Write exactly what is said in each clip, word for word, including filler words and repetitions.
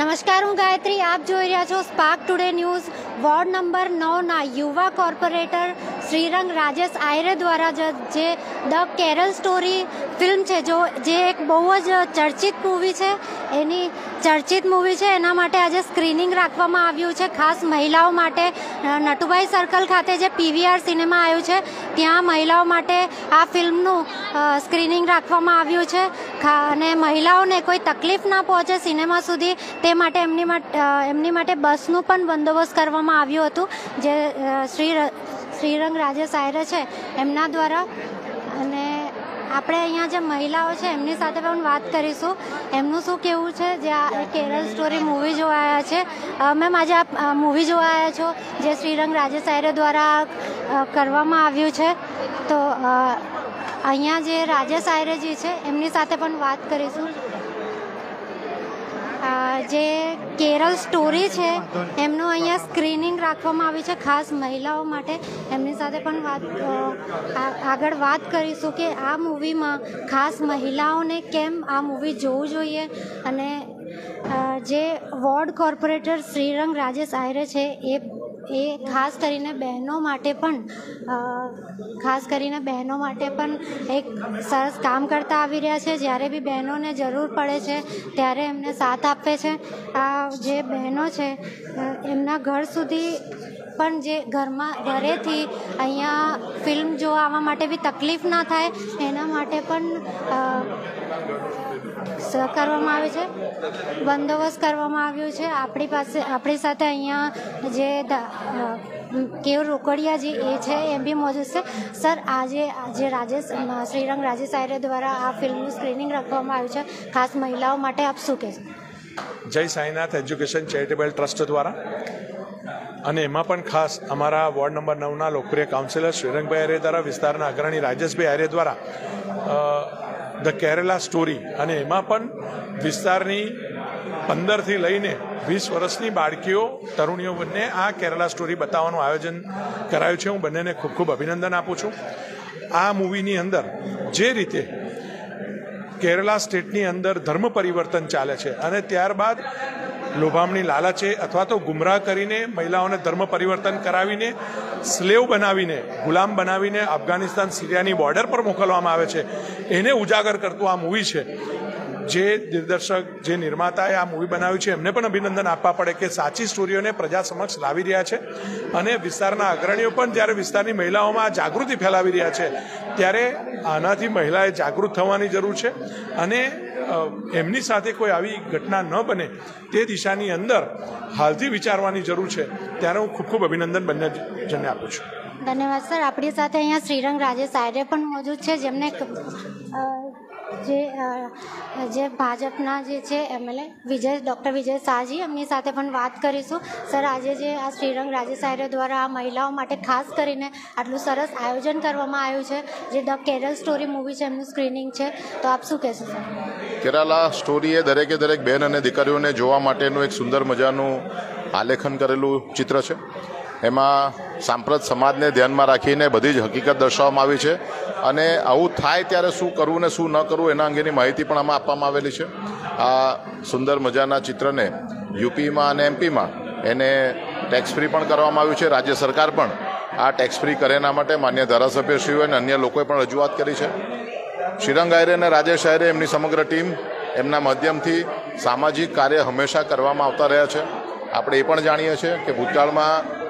नमस्कार हूँ गायत्री। आप जो रहा छो spark today news. Ward number नौ ना युवा कॉर्पोरेटर श्रीरंग राजेश आयरे द्वारा जे द केरल स्टोरी फिल्म है जो जे एक बहुज चर्चित मूवी है एनी चर्चित मूवी है एना माटे आज स्क्रीनिंग राखवामां आव्युं छे। खास महिलाओं माटे नटुभाई सर्कल खाते जे पीवीआर सिनेमा आव्युं छे त्यां महिलाओं माटे आ फिल्मनुं स्क्रीनिंग राखवामां आव्युं छे अने महिलाओने कोई तकलीफ ना पहोंचे सिनेमा सुधी ते माटे एमनी माटे एमनी माटे बसनुं पण बंदोबस्त करवामां आव्यो हतो जे श्री श्रीरंग राजेश आयरे छे एमना द्वारा। अने આપણે અહીંયા જે મહિલાઓ છે એમની સાથે પણ વાત કરીશું એમનું શું કહેવું છે જે આ કેરલ સ્ટોરી મૂવી જોવા આવ્યા છે। મેમ આજે આપ મૂવી જોવા આવ્યા છો જે શ્રીરંગ રાજેશ આયરે દ્વારા કરવામાં આવ્યું છે તો અહીંયા જે રાજેશ આયરેજી છે એમની સાથે પણ વાત કરીશું। જે કેરલ સ્ટોરી છે એમનું અહીંયા સ્ક્રીનિંગ રાખવામાં આવી છે ખાસ મહિલાઓ માટે। એમની સાથે પણ વાત આગળ વાત કરીશું કે આ મૂવીમાં ખાસ મહિલાઓને કેમ આ મૂવી જોવું જોઈએ અને જે વોર્ડ કોર્પોરેટર શ્રીરંગ રાजेश આયરે છે એ એ ખાસ કરીને બહેનો માટે પણ ખાસ કરીને બહેનો માટે પણ એક સરસ કામ કરતા આવી રહ્યા છે। જ્યારે બી બહેનોને જરૂર પડે છે ત્યારે એમને સાથ આપે છે। આ જે બહેનો છે એમના ઘર સુધી પણ જે ઘરમાં ઘરેથી અહીંયા ફિલ્મ જોવા આવવા માટે બી તકલીફ ના થાય એના માટે પણ કરવામાં આવે છે બંદોબસ્ત કરવામાં આવ્યો છે। આપણી પાસે આપણી સાથે અહીંયા જે કેવ રોકડિયાજી એ છે એમ બી મોજૂદ છે। સર આજે આજે રાજેશ શ્રીરંગ રાजेश આયરે દ્વારા આ ફિલ્મનું સ્ક્રીનિંગ રાખવામાં આવ્યું છે ખાસ મહિલાઓ માટે આપ શું કહેશો? જય સાઈનાથ એજ્યુકેશન ચેરિટેબલ ટ્રસ્ટ દ્વારા અને એમાં પણ ખાસ અમારા વોર્ડ નંબર નવના લોકપ્રિય કાઉન્સિલર શ્રીરંગભાઈ આયરે દ્વારા વિસ્તારના અગ્રણી રાજેશભાઈ આયરે દ્વારા ધ કેરલા સ્ટોરી અને એમાં પણ વિસ્તારની પંદરથી લઈને વીસ વર્ષની બાળકીઓ તરુણીઓ બંને આ કેરલા સ્ટોરી બતાવવાનું આયોજન કરાયું છે। હું બંનેને ખૂબ ખૂબ અભિનંદન આપું છું। આ મૂવીની અંદર જે રીતે કેરલા સ્ટેટની અંદર ધર્મ પરિવર્તન ચાલે છે અને ત્યારબાદ લોભામણી લાલચે અથવા તો ગુમરાહ કરીને મહિલાઓને ધર્મ પરિવર્તન કરાવીને સ્લેવ બનાવીને ગુલામ બનાવીને અફઘાનિસ્તાન સિરિયાની બોર્ડર પર મોકલવામાં આવે છે એને ઉજાગર કરતું આ મૂવી છે। જે દિગ્દર્શક જે નિર્માતાએ આ મૂવી બનાવ્યું છે એમને પણ અભિનંદન આપવા પડે કે સાચી સ્ટોરીઓને પ્રજા સમક્ષ લાવી રહ્યા છે અને વિસ્તારના અગ્રણીઓ પણ જ્યારે વિસ્તારની મહિલાઓમાં આ જાગૃતિ ફેલાવી રહ્યા છે ત્યારે આનાથી મહિલાએ જાગૃત થવાની જરૂર છે અને એમની સાથે કોઈ આવી ઘટના ન બને તે દિશાની અંદર હાલથી વિચારવાની જરૂર છે। ત્યારે હું ખૂબ ખૂબ અભિનંદન બંને જણને આપું છું। ધન્યવાદ સર। આપણી સાથે અહીંયા શ્રીરંગ રાजेश આયરે પણ મોજૂદ છે જેમને જે જે ભાજપના જે છે એમએલએ વિજય ડૉક્ટર વિજય શાહજી એમની સાથે પણ વાત કરીશું। સર આજે જે આ શ્રીરંગ રાजेश આયરે દ્વારા આ મહિલાઓ માટે ખાસ કરીને આટલું સરસ આયોજન કરવામાં આવ્યું છે જે ધ કેરલ સ્ટોરી મૂવી છે એમનું સ્ક્રીનિંગ છે તો આપ શું કહેશો? સર કેરાલા સ્ટોરીએ દરેકે દરેક બહેન અને દીકરીઓને જોવા માટેનું એક સુંદર મજાનું આલેખન કરેલું ચિત્ર છે। એમાં સાંપ્રત સમાજને ધ્યાનમાં રાખીને બધી જ હકીકત દર્શાવવામાં આવી છે અને આવું થાય ત્યારે શું કરવું ને શું ન કરવું એના અંગેની માહિતી પણ આમાં આપવામાં આવેલી છે। આ સુંદર મજાના ચિત્રને યુપીમાં અને એમપીમાં એને ટેક્સ ફ્રી પણ કરવામાં આવ્યું છે। રાજ્ય સરકાર પણ આ ટેક્સ ફ્રી કરે એના માટે માન્ય ધારાસભ્યશ્રીઓ અને અન્ય લોકોએ પણ રજૂઆત કરી છે। શ્રીરંગ આયરે અને રાजेश આયરે એમની સમગ્ર ટીમ એમના માધ્યમથી સામાજિક કાર્ય હંમેશા કરવામાં આવતા રહ્યા છે। આપણે એ પણ જાણીએ છીએ કે ભૂતકાળમાં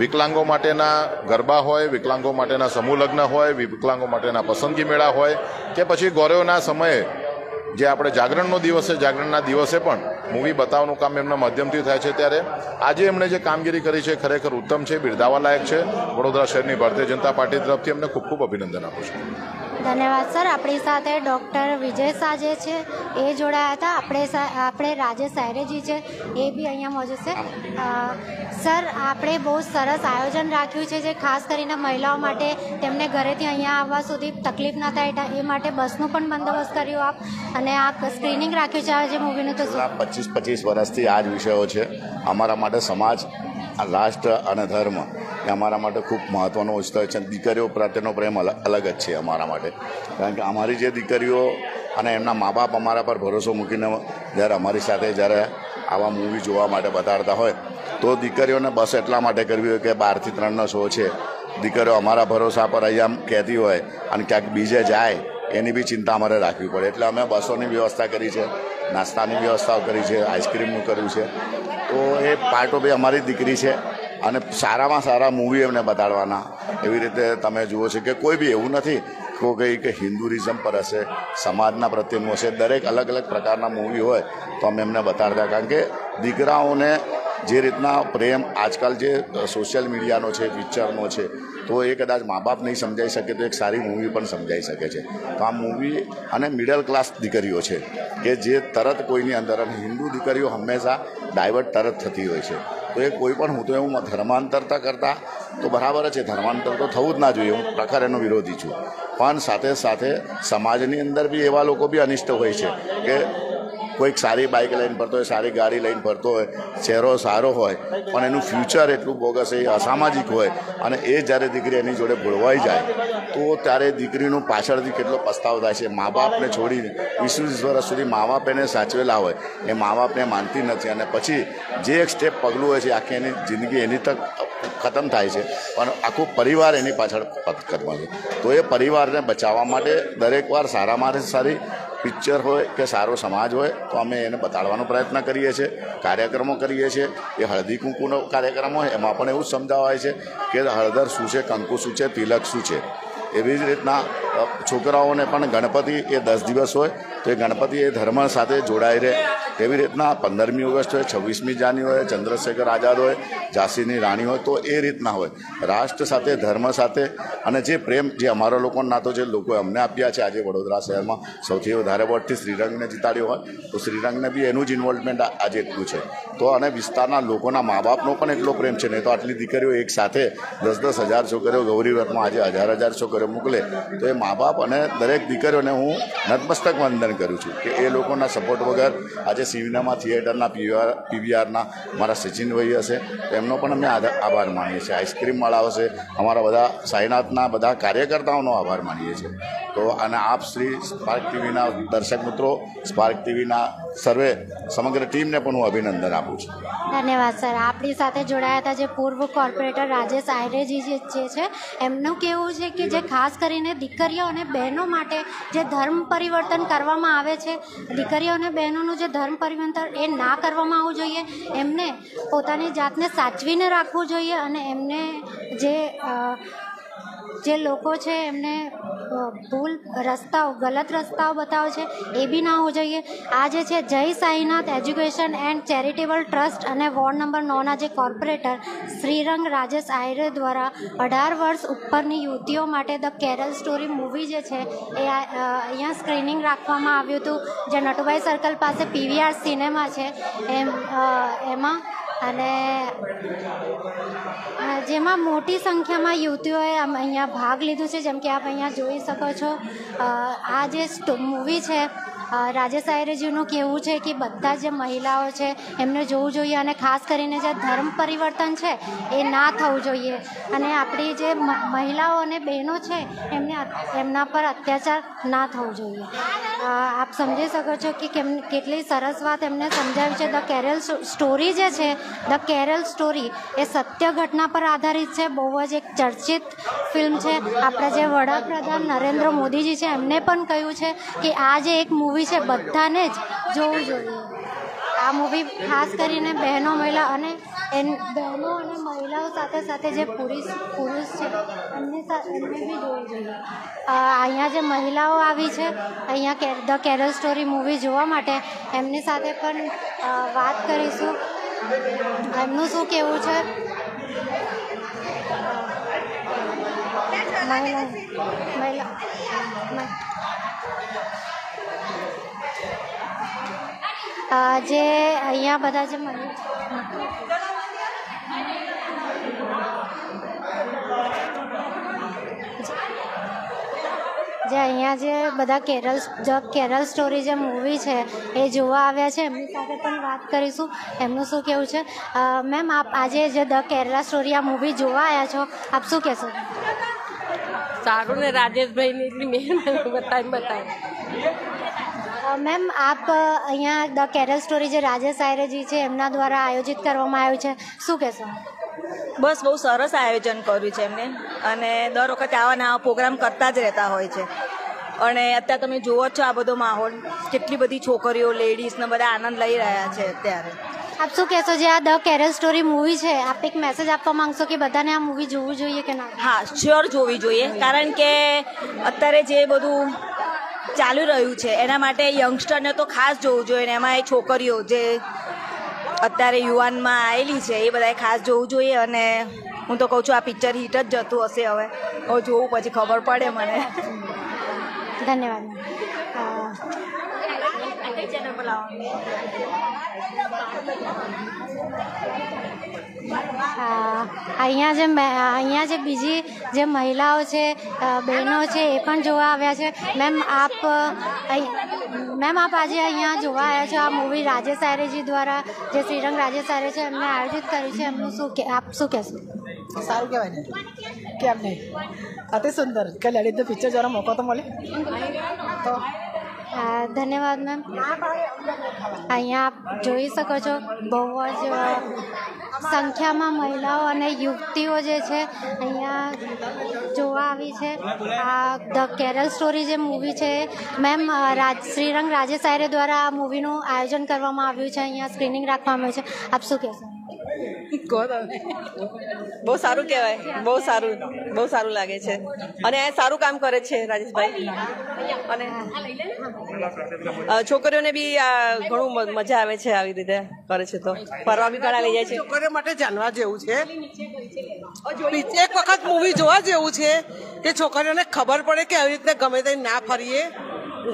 વિકલાંગો માટેના ગરબા હોય, વિકલાંગો માટેના સમૂહ લગ્ન હોય, વિકલાંગો માટેના પસંદગી મેળા હોય કે પછી ગૌરવના સમયે જે આપણે જાગરણનો દિવસ છે જાગરણના દિવસે પણ મૂવી બતાવવાનું કામ એમના માધ્યમથી થાય છે। ત્યારે આજે એમણે જે કામગીરી કરી છે ખરેખર ઉત્તમ છે, બિરદાવવા લાયક છે। વડોદરા શહેરની ભારતીય જનતા પાર્ટી તરફથી એમને ખૂબ ખૂબ અભિનંદન આપું છું। ધન્યવાદ સર। આપણી સાથે ડૉક્ટર વિજય શાહ જે છે એ જોડાયા હતા। આપણે આપણે રાजेश આયરેજી છે એ બી અહીંયા મોજૂદ છે। સર આપણે બહુ સરસ આયોજન રાખ્યું છે જે ખાસ કરીને મહિલાઓ માટે તેમને ઘરેથી અહીંયા આવવા સુધી તકલીફ ના થાય એ માટે બસનું પણ બંદોબસ્ત કર્યું આપ અને આપ સ્ક્રીનિંગ રાખ્યું છે આજે મૂવીનું તો પચીસ પચીસ વર્ષથી આ જ વિષયો છે અમારા માટે। સમાજ, રાષ્ટ્ર અને ધર્મ એ અમારા માટે ખૂબ મહત્ત્વનો વિષય છે। દીકરીઓ પ્રત્યેનો પ્રેમ અલગ જ છે અમારા માટે, કારણ કે અમારી જે દીકરીઓ અને એમના મા બાપ અમારા પર ભરોસો મૂકીને જ્યારે અમારી સાથે જ્યારે આવા મૂવી જોવા માટે બતાડતા હોય તો દીકરીઓને બસ એટલા માટે કરવી હોય કે બારથી ત્રણનો શો છે, દીકરીઓ અમારા ભરોસા પર અહીંયા કહેતી હોય અને ક્યાંક બીજે જાય એની બી ચિંતા અમારે રાખવી પડે, એટલે અમે બસોની વ્યવસ્થા કરી છે, નાસ્તાની વ્યવસ્થાઓ કરી છે, આઈસ્ક્રીમનું કર્યું છે. તો એ પાર્ટો બી અમારી દીકરી છે અને સારામાં સારા મૂવી એમને બતાડવાના. એવી રીતે તમે જુઓ છો કે કોઈ બી એવું નથી કો કંઈ કે હિન્દુઇઝમ પર હશે, સમાજના પ્રત્યેનું હશે, દરેક અલગ અલગ પ્રકારના મૂવી હોય તો અમે એમને બતાડતા, કારણ કે દીકરાઓને જે રીતના પ્રેમ આજકાલ જે સોશિયલ મીડિયાનો છે, પિક્ચરનો છે, તો એ કદાચ મા બાપ નહીં સમજાઈ શકે તો એક સારી મૂવી પણ સમજાઈ શકે છે. તો આ મૂવી અને મિડલ ક્લાસ દીકરીઓ છે કે જે તરત કોઈની અંદર, અને હિન્દુ દીકરીઓ હંમેશા ડાયવર્ટ તરત થતી હોય છે, તો એ કોઈ પણ, હું તો એવું ધર્માંતરતા કરતાં તો બરાબર છે, ધર્માંતર તો થવું જ ના જોઈએ, હું પ્રખર એનો વિરોધી છું, પણ સાથે સાથે સમાજની અંદર બી એવા લોકો બી અનિષ્ટ હોય છે કે કોઈક સારી બાઇક લઈને ફરતો હોય, સારી ગાડી લઈને ફરતો હોય, ચહેરો સારો હોય, પણ એનું ફ્યુચર એટલું બોગસ, એ અસામાજિક હોય, અને એ જ્યારે દીકરી એની જોડે ભોળવાઈ જાય તો ત્યારે દીકરીનું પાછળથી કેટલો પસ્તાવ થાય છે. મા બાપને છોડીને વીસ વીસ વર્ષ સુધી મા બાપ એને સાચવેલા હોય, એ મા બાપને માનતી નથી, અને પછી જે એક સ્ટેપ પગલું હોય છે આખી એની જિંદગી એની તક ખતમ થાય છે, અને આખો પરિવાર એની પાછળ પથકતમાં છે. તો એ પરિવારને બચાવવા માટે દરેક વાર સારામાં સારી પિક્ચર હોય કે સારો સમાજ હોય તો અમે એને બતાડવાનો પ્રયત્ન કરીએ છીએ, કાર્યક્રમો કરીએ છીએ. એ હળદી કુંકુનો કાર્યક્રમ હોય એમાં પણ એવું જ સમજાવાય છે કે હળદર શું છે, કંકુ શું છે, તિલક શું છે. એવી જ રીતના છોકરાઓને પણ ગણપતિ એ દસ દિવસ હોય તો એ ગણપતિ એ ધર્મ સાથે જોડાઈ રહે એવી રીતના પંદરમી ઓગસ્ટ હોય, છવ્વીસમી જાન્યુઆરી હોય, ચંદ્રશેખર આઝાદ હોય, ઝાંસીની રાણી હોય, તો એ રીતના હોય રાષ્ટ્ર સાથે, ધર્મ સાથે, અને જે પ્રેમ જે અમારા લોકોને નાતો જે લોકોએ અમને આપ્યા છે. આજે વડોદરા શહેરમાં સૌથી વધારે વોટથી શ્રીરંગને જીતાડ્યો હોય તો શ્રીરંગને બી એનું જ ઇન્વોલ્વમેન્ટ આજે એટલું છે. તો અને વિસ્તારના લોકોના મા બાપનો પણ એટલો પ્રેમ છે, નહીં તો આટલી દીકરીઓ એક સાથે દસ દસ હજાર છોકરીઓ ગૌરી વ્રતમાં આજે હજાર હજાર છોકરીઓ મોકલે તો એ મા બાપ અને દરેક દીકરીઓને હું નતમસ્તક વંદન કરું છું કે એ લોકોના સપોર્ટ વગર આજે સિનેમા થિયેટરના પીવીઆર પીવીઆરના મારા સચિનભાઈ હશે એમનો પણ અમે આભાર માનીએ છીએ, આઈસ્ક્રીમવાળા હશે, અમારા બધા સાયનાથના બધા કાર્યકર્તાઓનો આભાર માનીએ છીએ. તો અને આપ શ્રી સ્પાર્ક ટીવીના દર્શક મિત્રો, સ્પાર્ક ટીવીના સર્વે સમગ્ર ટીમને પણ હું અભિનંદન આપું છું. ધન્યવાદ સર. આપણી સાથે જોડાયા હતા જે પૂર્વ કોર્પોરેટર રાજેશ આયરેજી જે છે, એમનું કહેવું છે કે જે ખાસ કરીને દીકરીઓ અને બહેનો માટે જે ધર્મ પરિવર્તન કરવામાં આવે છે, દીકરીઓ અને બહેનોનું જે ધર્મ પરિવર્તન એ ના કરવામાં આવવું જોઈએ, એમને પોતાની જાતને સાચવીને રાખવું જોઈએ, અને એમને જે જે લોકો છે એમને ભૂલ રસ્તાઓ, ગલત રસ્તાઓ બતાવે છે એ બી ના હોવું જોઈએ. આ જે છે જય Sainath education and charitable trust અને વોર્ડ નંબર નવના જે કોર્પોરેટર શ્રીરંગ રાજેશ આયરે દ્વારા અઢાર વર્ષ ઉપરની યુવતીઓ માટે ધ કેરલ સ્ટોરી મૂવી જે છે એ અહીંયા સ્ક્રીનિંગ રાખવામાં આવ્યું હતું, જે નટુભાઈ સર્કલ પાસે પીવીઆર સિનેમા છે એમ એમાં, અને જેમાં મોટી સંખ્યામાં યુવતીઓએ અહીંયા ભાગ લીધો છે, જેમ કે આપ અહીંયા જોઈ શકો છો. આ જે મૂવી છે રાજેશ આયરેજીનું કહેવું છે કે બધા જે મહિલાઓ છે એમને જોવું જોઈએ, અને ખાસ કરીને જે ધર્મ પરિવર્તન છે એ ના થવું જોઈએ, અને આપણી જે મહિલાઓ અને બહેનો છે એમને એમના પર અત્યાચાર ના થવું જોઈએ. આપ સમજી શકો છો કે કેમ કેટલી સરસ વાત એમને સમજાવી છે. ધ કેરલ સ્ટોરી જે છે, ધ કેરલ સ્ટોરી એ સત્ય ઘટના પર આધારિત છે, બહુ જ એક ચર્ચિત ફિલ્મ છે. આપણા જે વડાપ્રધાન નરેન્દ્ર મોદીજી છે એમને પણ કહ્યું છે કે આ જે એક મૂવી છે બધાને જ જોવું જોઈએ. આ મૂવી ખાસ કરીને બહેનો, મહિલા અને બહેનો અને મહિલાઓ સાથે સાથે જે પુરુષ પુરુષ છે એમની સાથે એમને બી જોવી જોઈએ. અહીંયા જે મહિલાઓ આવી છે અહીંયા ધ કેરલ સ્ટોરી મૂવી જોવા માટે એમની સાથે પણ વાત કરીશું, એમનું શું કહેવું છે. મહિલા મહિલા જે અહીંયા બધા જે જે અહીંયા જે બધા કેરલ ધ કેરલ સ્ટોરી જે મૂવી છે એ જોવા આવ્યા છે એમની સાથે પણ વાત કરીશું, એમનું શું કહેવું છે. મેમ, આપ આજે જે ધ કેરલા સ્ટોરી આ મૂવી જોવા આવ્યા છો, આપ શું કહેશો. સારું ને, રાજેશભાઈને એટલી મહેનત બતાવી બતાવી मैम आप अँ द केरल स्टोरी जो राजेश आयरे जी है एमना द्वारा आयोजित करवामां आव्युं छे, शुं कहेशो? बस बहुत सरस आयोजन करूं छे एमने अने दर वखते आवा नवा प्रोग्राम करता ज रहता होय छे अने अत्यारे तमे जुओ छो आ बधो माहोल, केटली बधी छोकरीओ लेडीज ने बधा आनंद लई रह्या छे। अत्यारे आप शुं कहेशो जे आ द केरल स्टोरी मूवी है, आप एक मेसेज आपवा मांगशो कि बधाने आ मूवी जोवुं जोईए के ना? हाँ, श्योर जोवी जोईए, कारण के अत्यारे जे बधुं चालू रह्यु छे एना माटे यंगस्टर ने तो खास जोवुं जोईए ने एमां छोकरीओ जे अत्यारे युवान में आएली छे ए बधाए खास जोवुं जोईए अने हूँ तो कहूँ छूँ आ पिक्चर हिट ज जतुं हशे। हवे हूँ जोवुं पछी खबर पड़े मने। धन्यवाद। अहींया जे अहींया जे बीजी जे महिलाओं छे बहनों छे ए पण जोवा आव्या छे। मैम आप मैम आप आज अहींया जोवा आव्या छो आ मूवी राजेश आयरे जी द्वारा जे श्रीरंग राजेश आयरे छे एमने आयोजित करी छे, एमनुं शुं के आप शुं कहेशो? सारू कहेवाय ने केम नहीं, अति सुंदर के लेडीज नो पिक्चर जरा मौको तो मळे तो। धन्यवाद मैम। अहींया आप जोई शको छो बहु ज संख्या में महिलाओं और युवतीओ जे छे अहींया जोवा आवी छे। आ द केरल स्टोरी जे मूवी छे मैम राज श्रीरंग राजेश आयरे द्वारा आ मूवीनु आयोजन करवामां आव्युं छे, अहींया स्क्रीनिंग राखवामां आव्युं छे, आप शुं कहेशो? बहुत सारू कहवाय, बहुत सारू बहुत सारू लागे छे अने सारू काम करे छे राजेश भाई अने छोकरीओने बी घणो मजा आवे छे आवी रीते करे छे तो फरवा बी घणा लई जाय छे। छोकरीओ माटे जानवा जेवुं छे, एक वखत मूवी जोवा जेवुं छे के छोकरीओने खबर पड़े के આવી રીતે ગમે ત્યાં ના ફરીએ,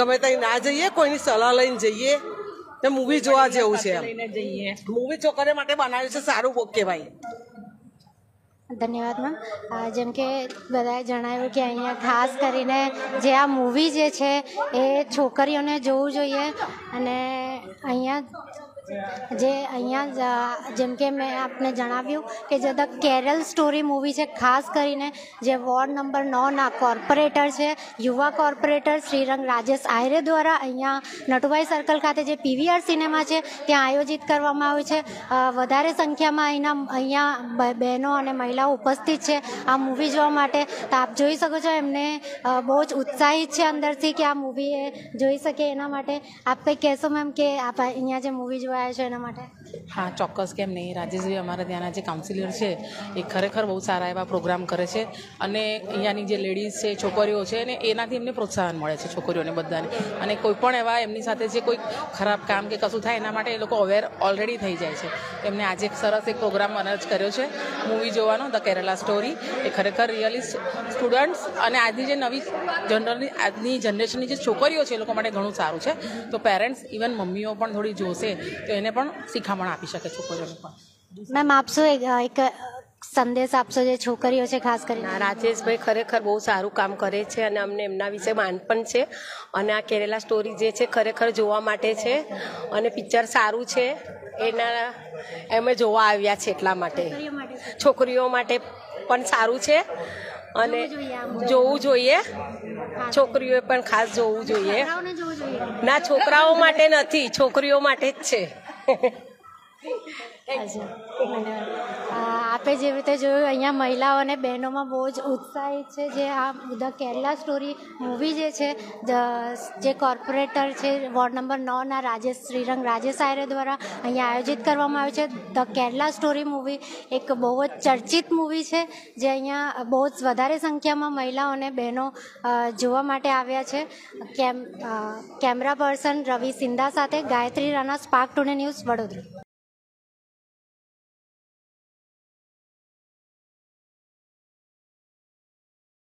ગમે ત્યાં ના જઈએ, કોઈની સલાહ લઈને જઈએ। मूवी जो आज मूवी छोकरे माटे बनाव्यु छे, सारू कहेवाय। धन्यवाद मैम। जेम के बधाए जणाव्युं के अहींया खास करीने जे आ मूवी जे छे ए छोकरीओने जोवुं जोईए अने अहींया जे अहींया जेम के मैं आपने जणाव्युं के जे द केरल स्टोरी मूवी है खास करीने जे वॉर्ड नंबर नौ कॉर्पोरेटर है युवा कॉर्पोरेटर श्रीरंग राजेश आयरे द्वारा अहींया नटुभाई सर्कल खाते जे पीवीआर सिनेमा है त्यां आयोजित करवामां आव्युं छे। वधारे संख्या में अहींना अहींया बहनों और महिलाओं उपस्थित है आ मूवी जोवा माटे। तो आप जोई शको छो एमने बहुत उत्साहित है अंदरथी के आ मूवी जोई शके एना माटे। आप कंई कहेशो मैम के आप अहींया जे मूवी जो हाँ चौक्स केम नहीं? राजेश भाई अमरा त्याना जे काउंसिलर है ये खरेखर बहुत सारा एवं प्रोग्राम करे छे अने अहींयानी जे लेडीज है छोकरीओ छे ने एनाथी एमने प्रोत्साहन मळे छे छोकरीओने बधाने अने कोईपण एवा एमनी साथे जे कोई खराब काम के कशुं थाय एना माटे ए लोको अवेर ऑलरेडी थई जाय छे। एमने आजे एक सरस एक प्रोग्राम अरेन्ज कर्यो छे मूवी जोवानो द केरला स्टोरी। ए खरेखर रियली स्टूडंट्स अने आजनी जे नवी जनरल आजनी जनरेशननी जे छोकरीओ छे ए लोको माटे घणुं सारुं छे, तो पेरेंट्स इवन मम्मीओ पण थोड़ी जोशे तो एने पण शिखामण आपी शके छोकरीओने। मैम आप शो एक संदेश आपशो जे छोकरीओ छे खास करीने? राजेश भाई खरेखर बहुत सारू काम करे छे अने अमने एमना विशे माण पण छे अने आ केरला स्टोरी जे छे खरेखर जोवा माटे छे अने पिक्चर सारू छे एना एमे जोवा आव्या छे એટલા માટે छोकरीओ माटे पण सारू छे अने जोवुं जोईए छोकरीओए पण खास जोवुं जोईए ना छोकराओ माटे नथी छोकरीओ माटे ज छे। आपे जे रीते जोयुं अहींया महिलाओं अने बहनोमां बहुत उत्साहित छे जे आ द केरला स्टोरी मूवी जे छे जे कॉर्पोरेटर छे वॉर्ड नंबर नौ ना राजेश श्रीरंग राजेश आयरे द्वारा अहींया आयोजित करवामां आव्युं छे। द केरला स्टोरी मूवी एक बहुत चर्चित मूवी छे जे अहींया बहुत वधारे संख्यामां महिलाओं अने बहनों जोवा माटे आव्या छे। Cam camera person Ravi Sindha साथे Gayatri Rana, spark today news, Vadodara.